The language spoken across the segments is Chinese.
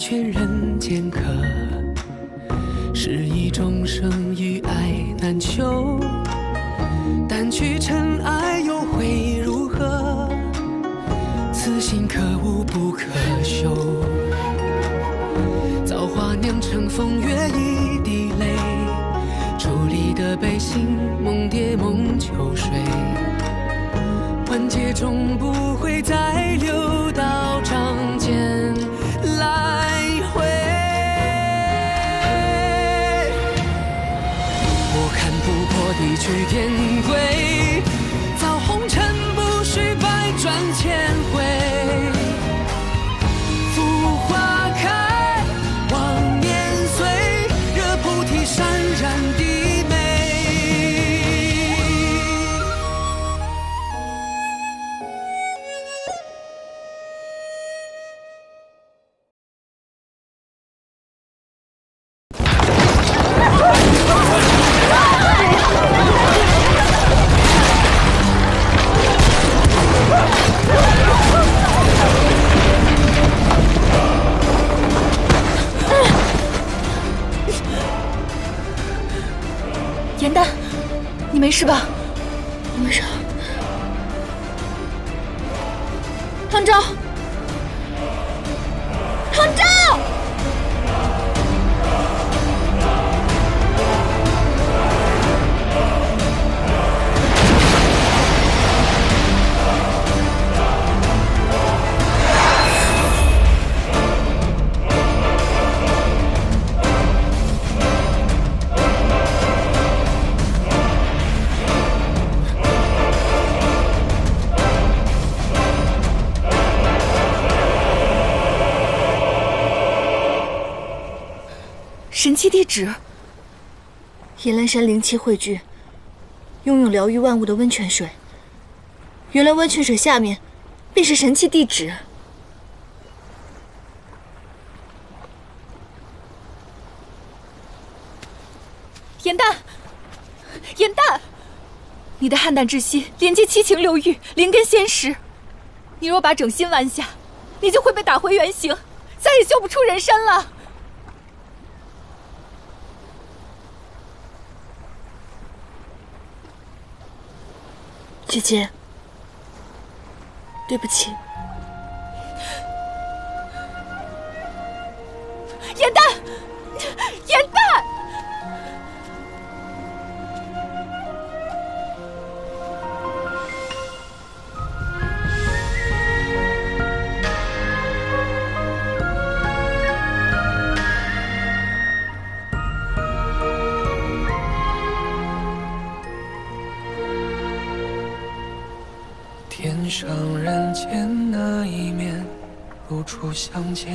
全人间客，是一众生与爱难求。掸去尘埃又会如何？此心可悟不可修。造化酿成风月一滴泪，伫立的悲心梦蝶梦秋水，万劫终不会再流到掌间来回。我看不破地去天归，造红尘不须百转千回。浮花开，望年岁，惹菩提潸然低。 没事吧？我没事。唐昭，唐昭，神器地址，野兰山灵气汇聚，拥有疗愈万物的温泉水。原来温泉水下面，便是神器地址。严大，严大，你的汉淡之心连接七情六欲，灵根仙识。你若把整心弯下，你就会被打回原形，再也修不出人身了。 姐姐，对不起。严淡，严淡，天上人间那一面，如初相见。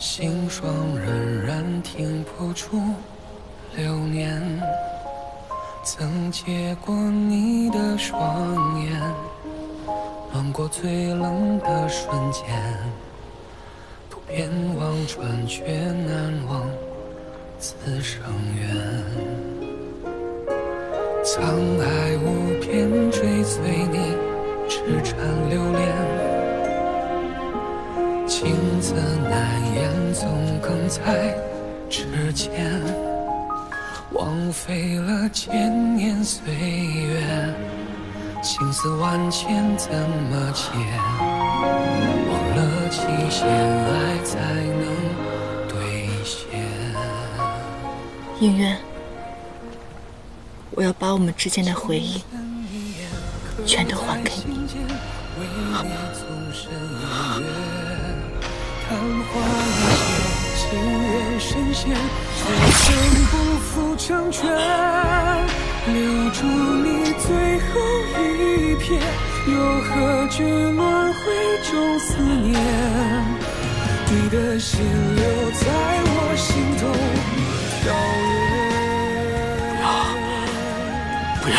星霜荏苒，听不出流年。曾借过你的双眼，暖过最冷的瞬间。渡边望穿，却难忘此生缘。 沧海无边，追随你，痴缠留恋。情字难言，总哽在指尖。枉费了千年岁月，情丝万千怎么解？忘了期限，爱才能兑现。音乐。 我要把我们之间的回忆全都还给你，好吗？不要！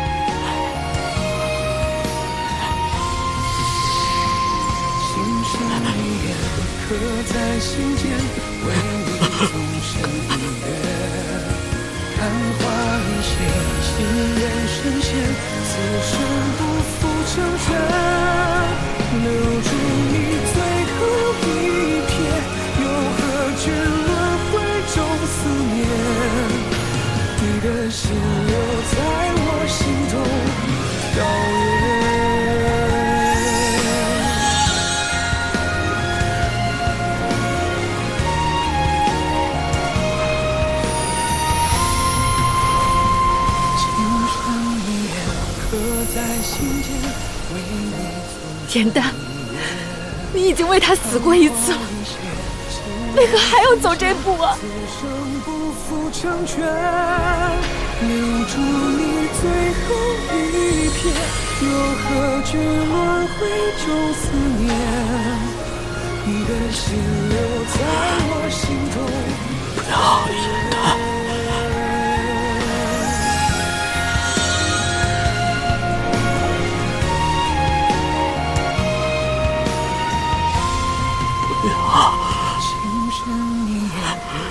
情深一眼，刻在心间，为你终身一别。看花一谢，情缘深陷，此生不负成全。心留在我心中遥远。简单，你已经为他死过一次了，为何还要走这步啊？ 不成全，留住你最后一片，又何惧轮回中思念？你的心留在我心中。不要好言他。不要。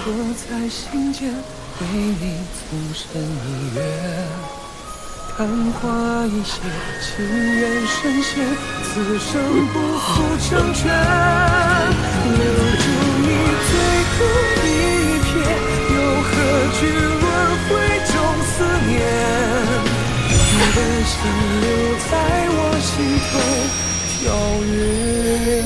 我在心间为你纵身一跃，昙花一现，情缘深陷，此生不负成全。留住你最后一片，又何惧轮回中思念？你的心留在我心头跳跃。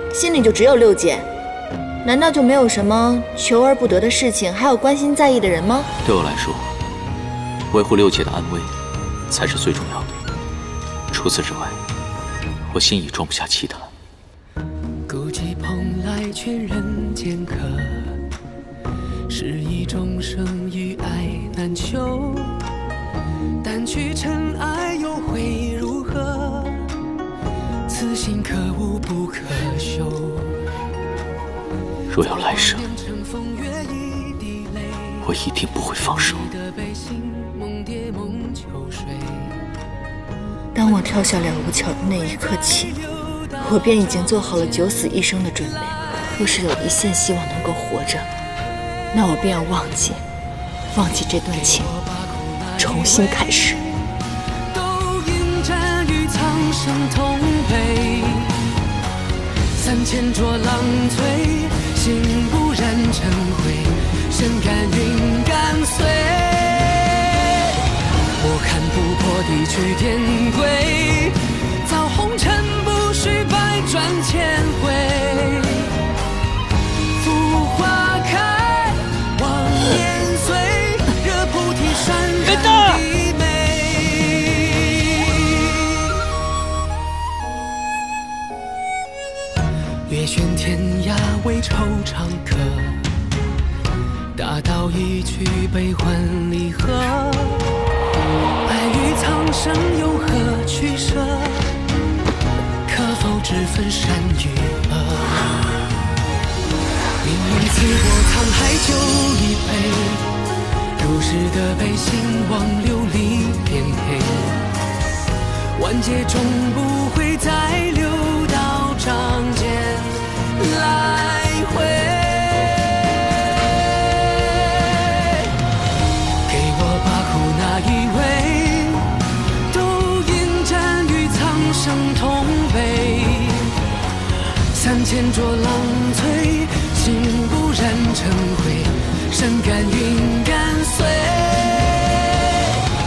心里就只有六姐，难道就没有什么求而不得的事情，还有关心在意的人吗？对我来说，维护六姐的安危才是最重要的。除此之外，我心已装不下其他。孤寂蓬莱却人间客，是一众生与爱难求。 掸去尘埃又会如何？此心可无不可休。若有来生，我一定不会放手。当我跳下了无桥的那一刻起，我便已经做好了九死一生的准备。若是有一线希望能够活着，那我便要忘记这段情。 重新开始。都应战与苍生同悲，三千浊浪摧，心不染尘灰，身甘云敢随。我看不破地去天归，造红尘不须百转千回。浮华开，往年随。 人呢？越悬天涯为惆怅客，大道一曲悲欢离合。爱与苍生有何取舍？可否只分善与恶？命运自我沧海就一杯。 如是的悲，心往流里变黑，万劫终不会再流到掌间来回。给我把苦那一味，都应战与苍生同悲。三千浊浪摧，心不染尘灰。 身甘云敢随，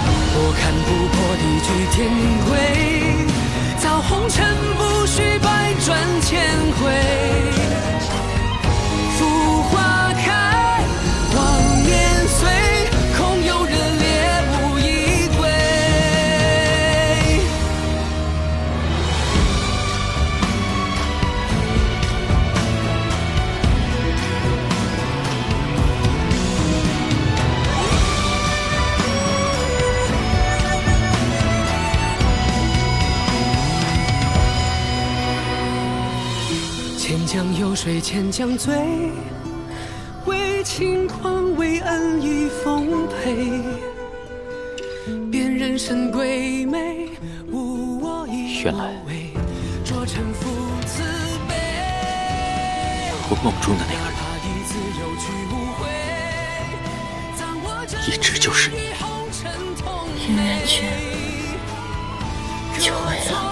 我看不破地去天归，造红尘不须百转千回。浮华开，往年随，空有人猎物一归。 千江有水千江醉，为轻狂为恩义奉陪，便人生归美，无我亦无为，浊尘负慈悲。我梦中的那个人，一直就是你。人远去，就回了。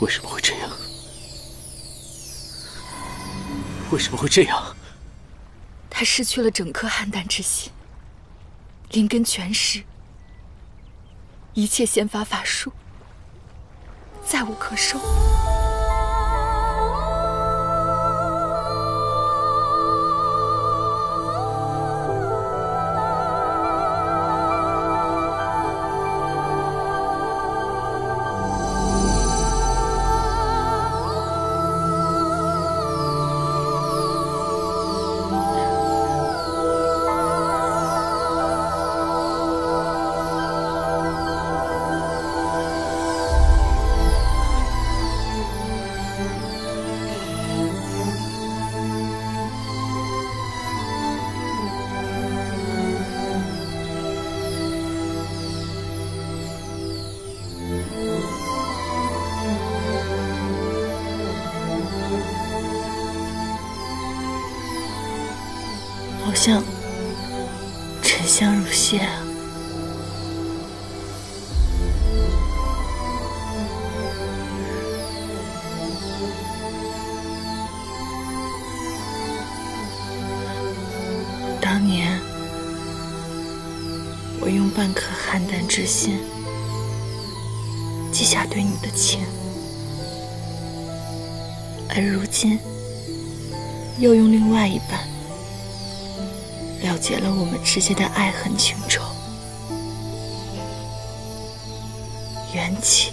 为什么会这样？为什么会这样？他失去了整颗邯郸之心，灵根全失，一切仙法法术再无可收。好像沉香如屑啊！当年我用半颗邯郸之心记下对你的情，而如今又用另外一半。 了解了我们之间的爱恨情仇，缘起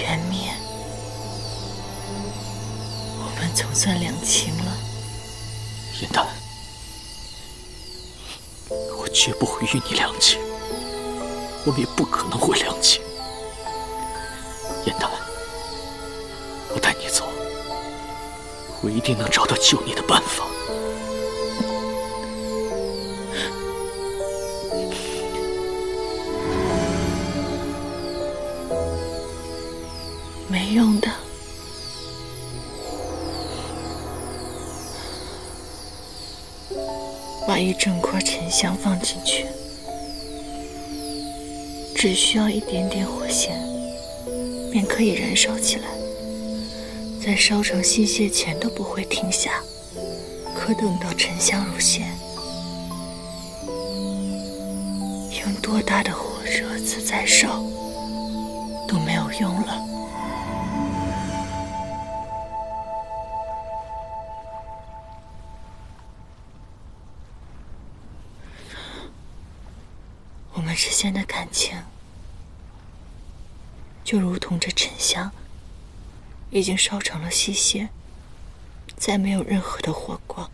缘灭，我们总算两清了。颜丹，我绝不会与你两清，我们也不可能会两清。颜丹，我带你走，我一定能找到救你的办法。 没用的，把一整块沉香放进去，只需要一点点火线，便可以燃烧起来。在烧成细屑前都不会停下，可等到沉香如屑，用多大的火热子再烧都没有用了。 我们之间的感情，就如同这沉香，已经烧成了细屑，再没有任何的火光，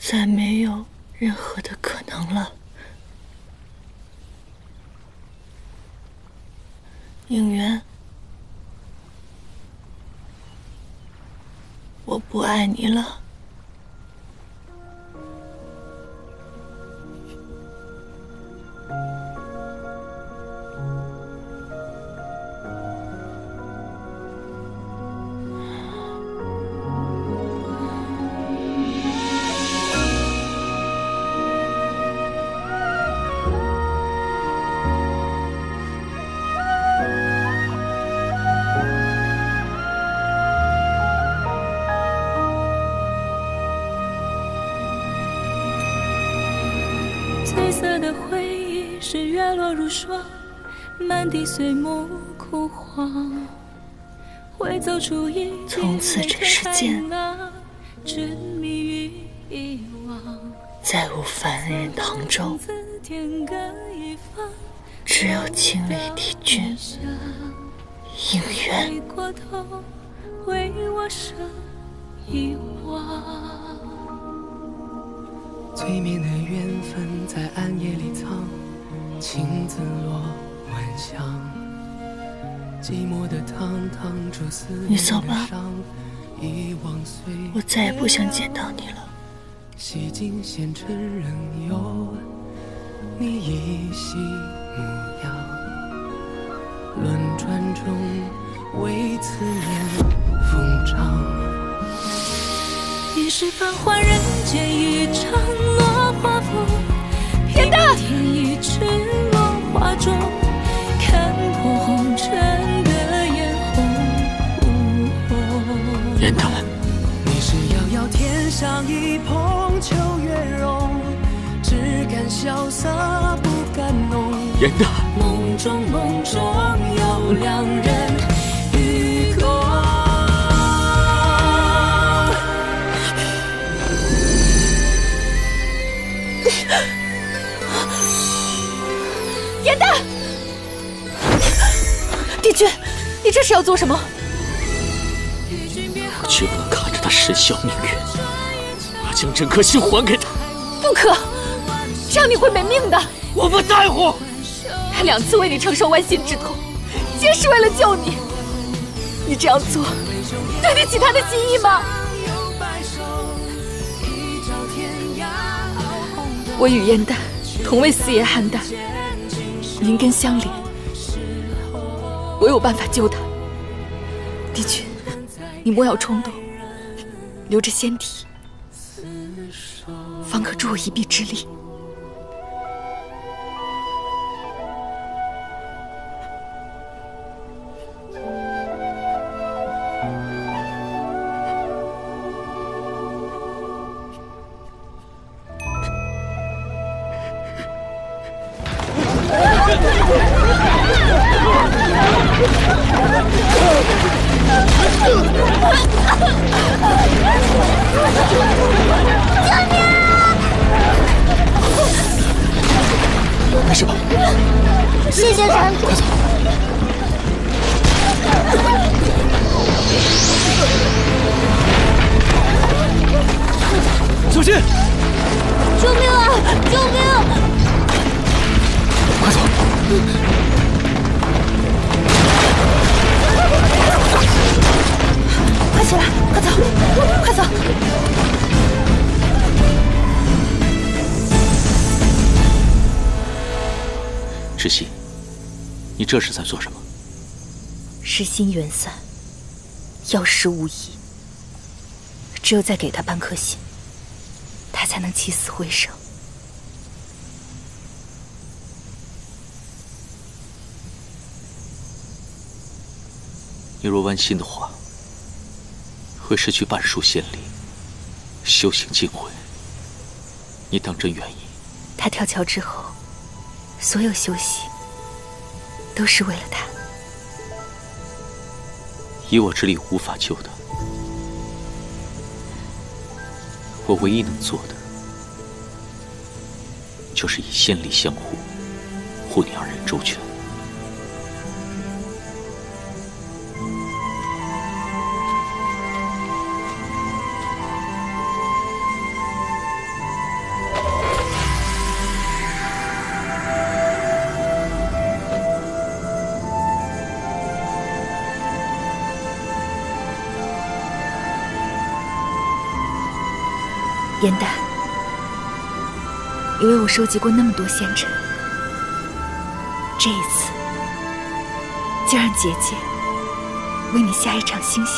再没有任何的可能了。应元，我不爱你了。 霜满地碎木枯黄，从此这世间再无凡人堂中，只有清丽帝君应缘。催眠的缘分在暗夜里藏，青紫落晚香。寂寞的堂堂这思念的伤，遗忘随风扬。我再也不想见到你了。 洗尽纤尘仍有你依稀模样，轮转中为此念疯长。一世繁华人间一场落花风，天大天一池落花中，看破红尘的眼红。人他们，你是遥遥天上一捧。 秋月容，只敢潇洒不敢浓。人呢？梦中有两人与共。严丹，帝君，你这是要做什么？我绝不能看着他神消命陨。 将整颗心还给他，不可，这样你会没命的。我不在乎，他两次为你承受剜心之痛，皆是为了救你。你这样做，对得起他的心意吗？我与燕丹同为四爷邯郸，灵根相连，我有办法救他。帝君，你莫要冲动，留着仙体。 方可助我一臂之力。石溪，你这是在做什么？是心缘散，药石无疑。只有再给他半颗心，他才能起死回生。你若剜心的话，会失去半束仙力，修行尽毁。你当真愿意？他跳桥之后。 所有修习都是为了他。以我之力无法救他，我唯一能做的就是以仙力相护，护你二人周全。严丹，你为我收集过那么多仙尘，这一次就让姐姐为你下一场星星。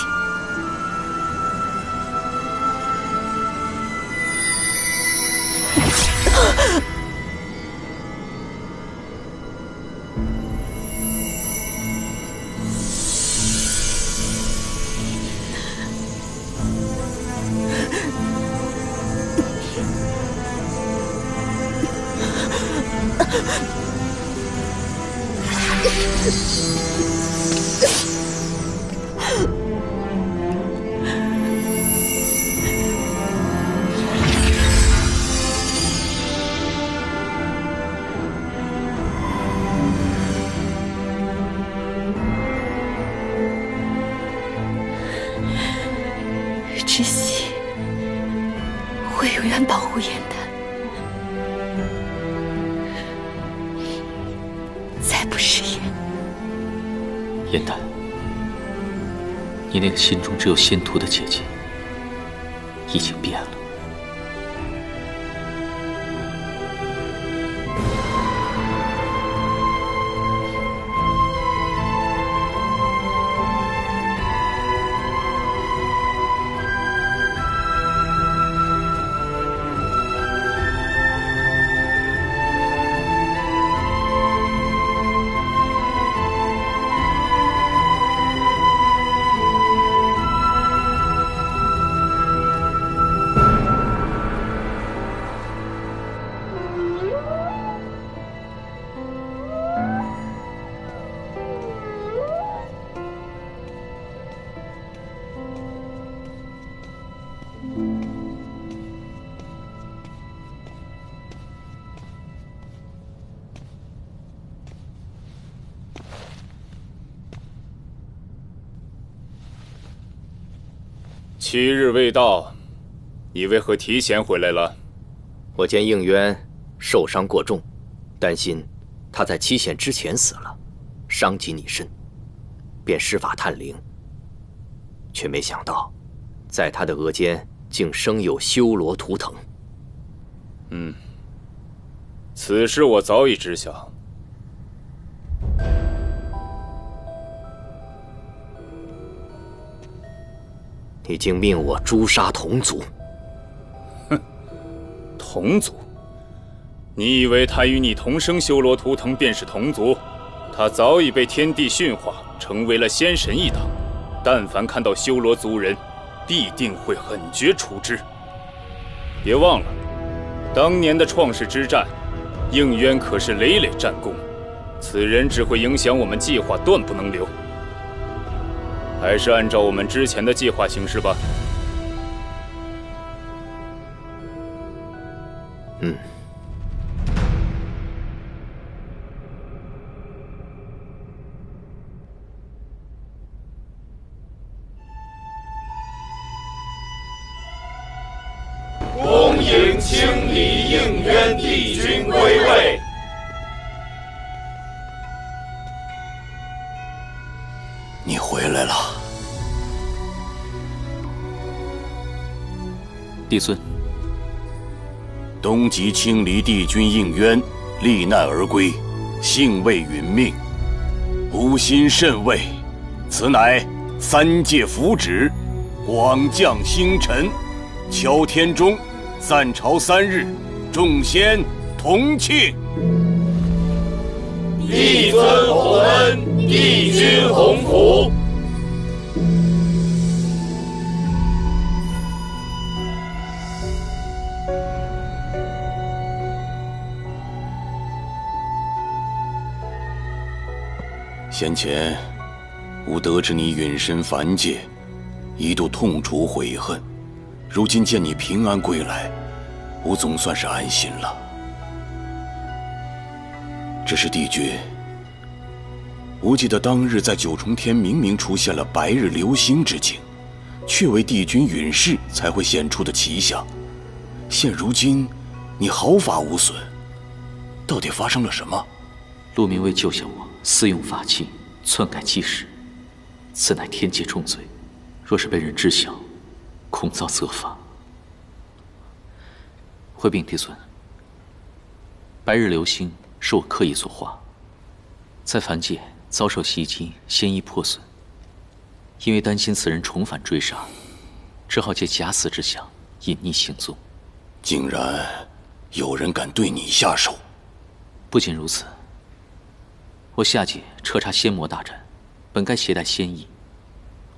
之喜，我会永远保护颜丹，再不食言。颜丹，你那个心中只有仙途的姐姐，已经变了。 七日未到，你为何提前回来了？我见应渊受伤过重，担心他在期限之前死了，伤及你身，便施法探灵。却没想到，在他的额间竟生有修罗图腾。此事我早已知晓。 你竟命我诛杀同族！哼，同族？你以为他与你同生修罗图腾便是同族？他早已被天地驯化，成为了仙神一党。但凡看到修罗族人，必定会狠绝除之。别忘了，当年的创世之战，应渊可是累累战功。此人只会影响我们计划，断不能留。 还是按照我们之前的计划行事吧。恭迎清理应渊帝君归位。 你回来了，帝孙。东极清离帝君应渊罹难而归，幸未殒命，吾心甚慰。此乃三界福祉，广降星辰，敲天钟，散朝三日，众仙同庆。帝尊洪恩。 帝君鸿福，先前吾得知你陨身凡界，一度痛楚悔恨。如今见你平安归来，吾总算是安心了。只是帝君。 吾记得当日在九重天明明出现了白日流星之景，却为帝君陨世才会显出的奇象。现如今，你毫发无损，到底发生了什么？陆明为救下我，私用法器篡改纪史，此乃天界重罪，若是被人知晓，恐遭责罚。回禀帝尊，白日流星是我刻意所画，在凡界。 遭受袭击，仙衣破损。因为担心此人重返追杀，只好借假死之相隐匿行踪。竟然有人敢对你下手！不仅如此，我下界彻查仙魔大战，本该携带仙衣，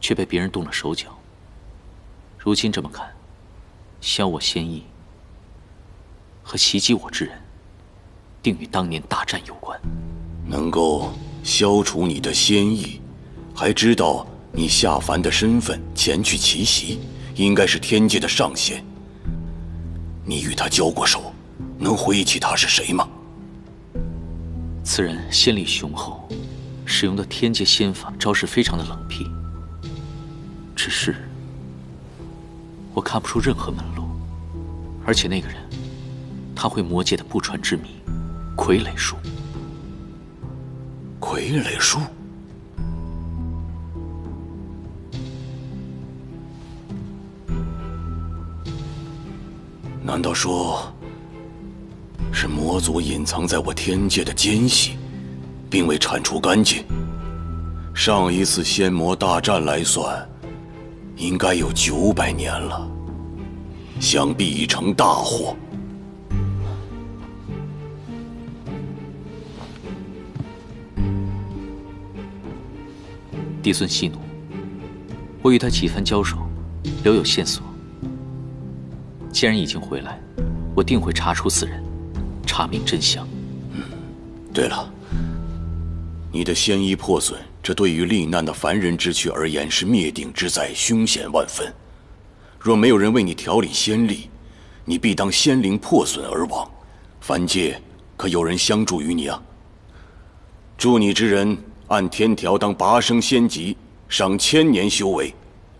却被别人动了手脚。如今这么看，削我仙衣和袭击我之人，定与当年大战有关。能够。 消除你的仙意，还知道你下凡的身份前去奇袭，应该是天界的上仙。你与他交过手，能回忆起他是谁吗？此人仙力雄厚，使用的天界仙法招式非常的冷僻。只是我看不出任何门路。而且那个人，他会魔界的不传之谜——傀儡术。傀儡术？难道说，是魔族隐藏在我天界的奸细，并未铲除干净？上一次仙魔大战来算，应该有900年了，想必已成大祸。帝孙息怒，我与他几番交手，留有线索。既然已经回来，我定会查出此人，查明真相。嗯，对了，你的仙衣破损。 这对于罹难的凡人之躯而言是灭顶之灾，凶险万分。若没有人为你调理仙力，你必当仙灵破损而亡。凡界可有人相助于你啊？助你之人按天条当拔升仙级，赏1000年修为。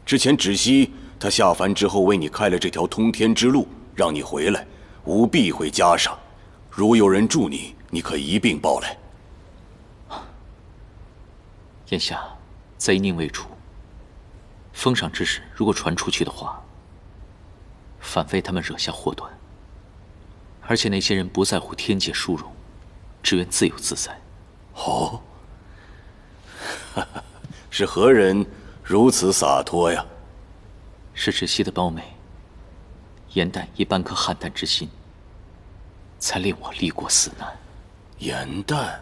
之前芷溪他下凡之后为你开了这条通天之路，让你回来，务必会加上。如有人助你，你可一并报来。 殿下，贼宁未除。封赏之事如果传出去的话，反为他们惹下祸端。而且那些人不在乎天界殊荣，只愿自由自在。哦，是何人如此洒脱呀？是芷溪的胞妹，颜淡一般颗邯郸之心，才令我历过死难。颜淡。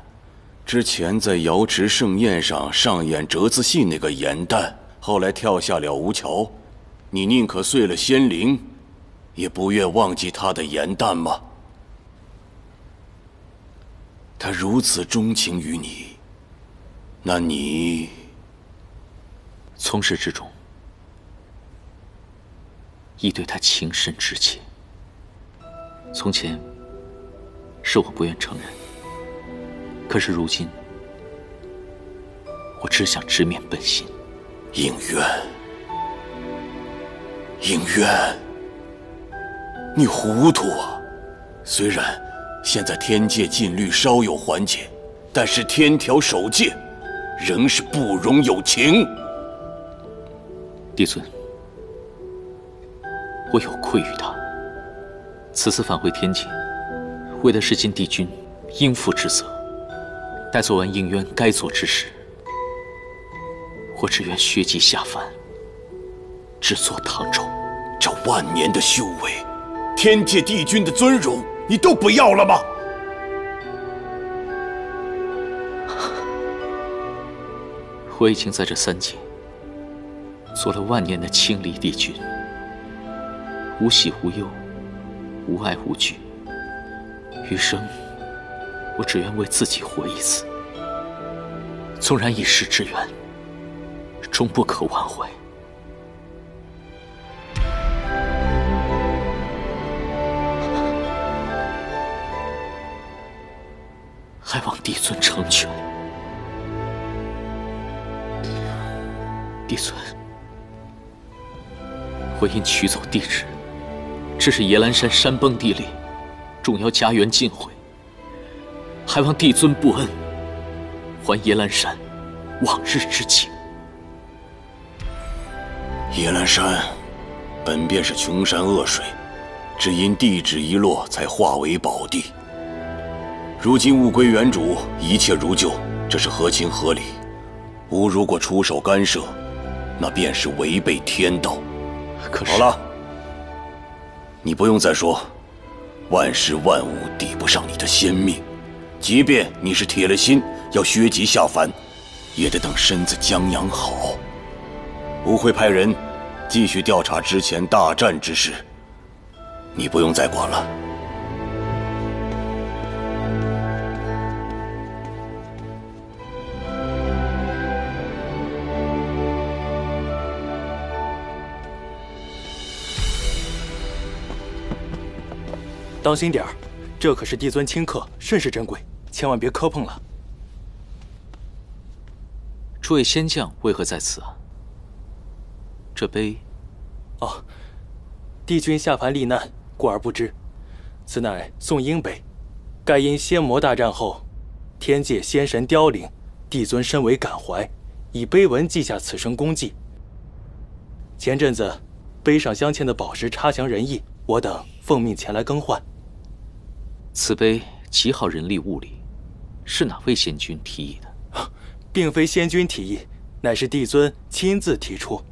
之前在瑶池盛宴上上演折子戏那个颜淡，后来跳下了吴桥，你宁可碎了仙灵，也不愿忘记他的颜淡吗？他如此钟情于你，那你从始至终亦对他情深至切。从前是我不愿承认。 可是如今，我只想直面本心。影渊，影渊，你糊涂啊！虽然现在天界禁律稍有缓解，但是天条守戒，仍是不容有情。帝尊，我有愧于他。此次返回天界，为的是尽帝君应负之责。 待做完应渊该做之事，我只愿学级下凡，只做唐周。这万年的修为，天界帝君的尊荣，你都不要了吗？我已经在这3界做了万年的清离帝君，无喜无忧，无爱无惧，余生。 我只愿为自己活一次，纵然一时之缘，终不可挽回。还望帝尊成全。帝尊，我因取走帝制，致使夜兰山山崩地裂，众妖家园尽毁。 还望帝尊不恩，还夜兰山往日之情。夜兰山本便是穷山恶水，只因帝旨一落，才化为宝地。如今物归原主，一切如旧，这是合情合理。吾如果出手干涉，那便是违背天道。可是，好了，你不用再说，万事万物抵不上你的仙命。 即便你是铁了心要削级下凡，也得等身子将养好。吾会派人继续调查之前大战之事，你不用再管了。当心点儿，这可是帝尊亲刻，甚是珍贵。 千万别磕碰了！诸位仙将为何在此啊？这杯，哦，帝君下凡历难，故而不知。此乃宋英碑，盖因仙魔大战后，天界仙神凋零，帝尊深为感怀，以碑文记下此生功绩。前阵子，碑上镶嵌的宝石差强人意，我等奉命前来更换。此碑极好人力物力，是哪位仙君提议的？并非仙君提议，乃是帝尊亲自提出。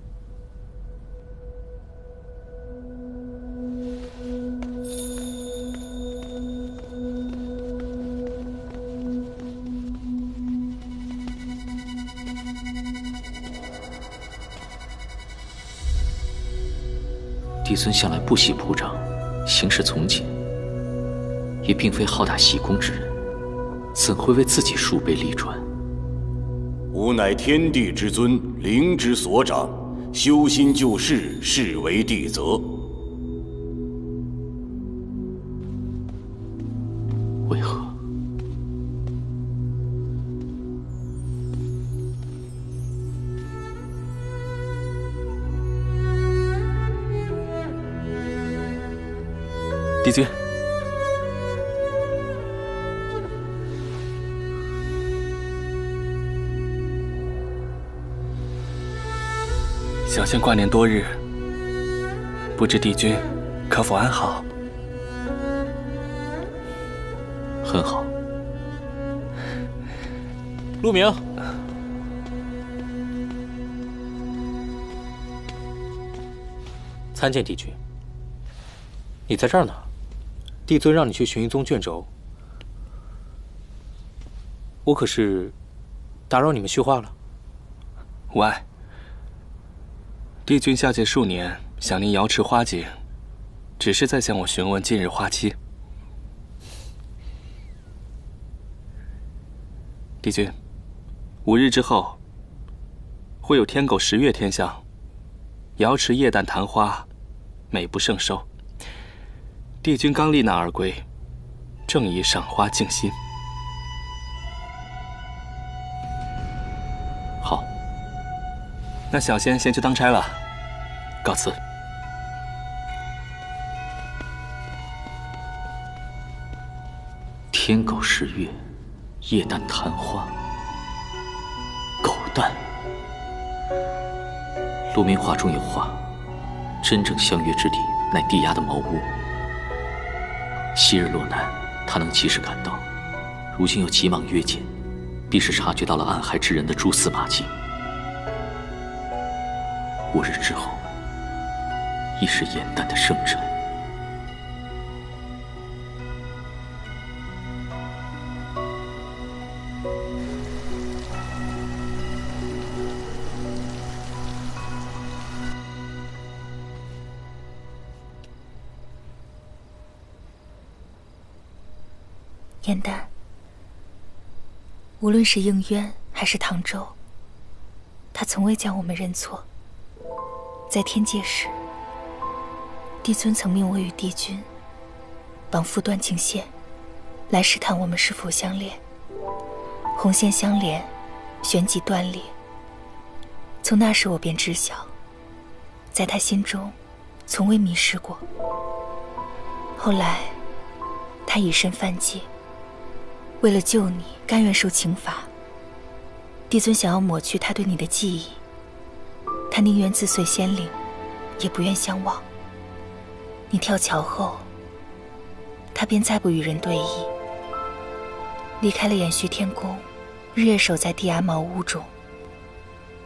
帝尊向来不喜铺张，行事从简，也并非好大喜功之人，怎会为自己树碑立传？吾乃天地之尊，灵之所长，修心救世，是为帝责。为何？帝君，小仙挂念多日，不知帝君可否安好？很好。陆明，参见帝君。你在这儿呢？ 帝尊让你去寻一宗卷轴，我可是打扰你们叙话了？无碍。帝君下界数年，想念瑶池花节，只是在向我询问近日花期。帝君，5日之后会有天狗10月天象，瑶池夜淡昙花，美不胜收。 帝君刚历难而归，正宜赏花静心。好，那小仙先去当差了，告辞。天狗10月，夜淡昙花，狗蛋。陆明话中有话，真正相约之地，乃地崖的茅屋。 昔日落难，他能及时赶到；如今又急忙约见，必是察觉到了暗害之人的蛛丝马迹。5日之后，亦是炎淡的生辰。燕丹，无论是应渊还是唐周，他从未将我们认错。在天界时，帝尊曾命我与帝君绑缚断情线，来试探我们是否相恋。红线相连，旋即断裂。从那时我便知晓，在他心中，从未迷失过。后来，他以身犯戒。 为了救你，甘愿受刑罚。帝尊想要抹去他对你的记忆，他宁愿自碎仙灵，也不愿相忘。你跳桥后，他便再不与人对弈，离开了衍虚天宫，日夜守在地崖茅屋中，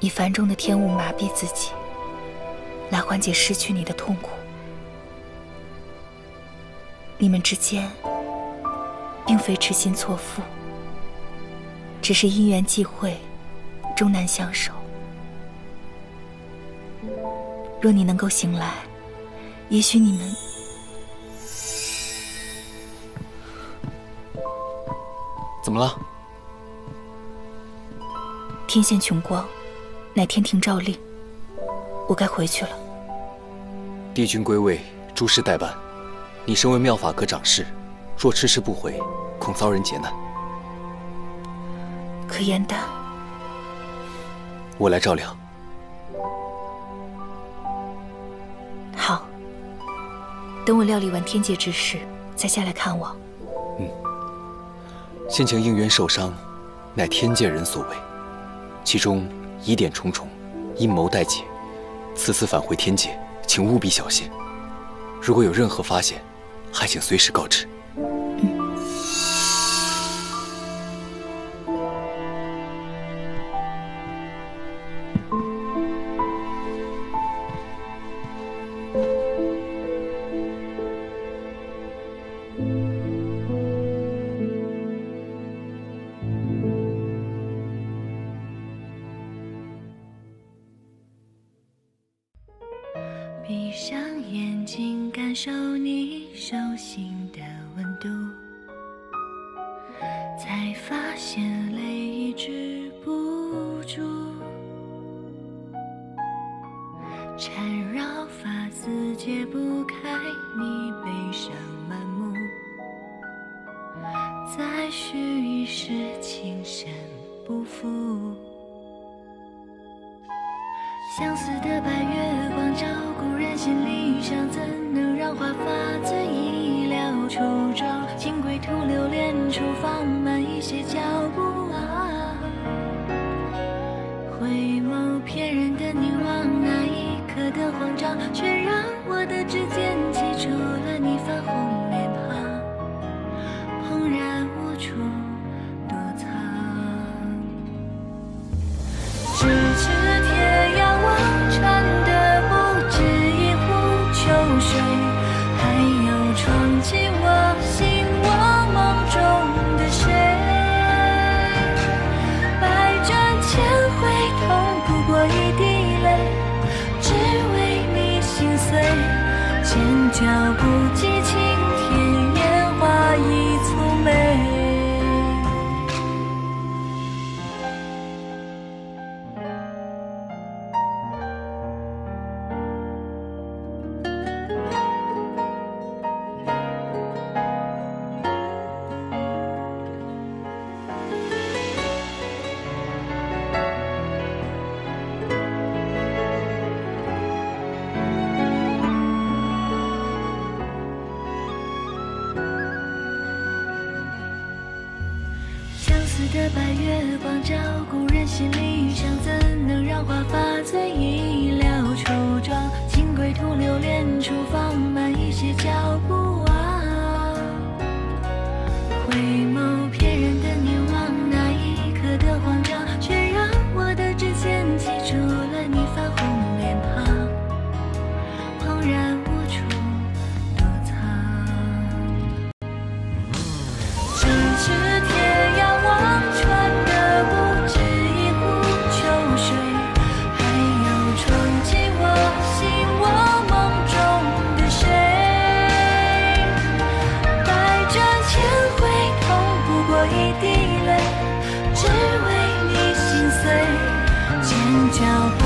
以繁重的天物麻痹自己，来缓解失去你的痛苦。你们之间。 并非痴心错付，只是因缘际会，终难相守。若你能够醒来，也许你们……怎么了？天现穹光，乃天庭诏令，我该回去了。帝君归位，诸事待办。你身为妙法阁掌事。 若迟迟不回，恐遭人劫难。可言的，我来照料。好，等我料理完天界之事，再下来看我。嗯。先前应元受伤，乃天界人所为，其中疑点重重，阴谋待解。此次返回天界，请务必小心。如果有任何发现，还请随时告知。 闭上眼睛，感受你手心的温度，才发现泪已止不住，缠绕发丝解不开你悲伤满目，再续一世情深不负。 相似的白月光照古人心里想，怎能让华发自意料初衷？金龟徒留恋处放慢一些脚步啊，回眸骗人的凝望，那一刻的慌张，却让我的指尖记住了你泛红脸庞，怦然无处躲藏，咫尺天涯。 缠的不止一壶秋水，还有闯进我心、我梦中的谁。百转千回，痛不过一滴泪，只为你心碎。千娇不及晴天，烟花易蹙眉。 的白月光照古人心里想，怎能让华发自意料初衷？金龟徒留恋处放慢一些脚步啊，回眸骗人的凝望，那一刻的慌张，却让我的指尖记住了你泛红脸庞，怦然无处躲藏，咫尺。 脚步。